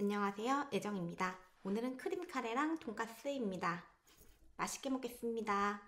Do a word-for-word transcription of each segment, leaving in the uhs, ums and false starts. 안녕하세요, 애정입니다. 오늘은 크림 카레랑 돈까스입니다. 맛있게 먹겠습니다.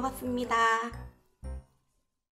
들어갔습니다.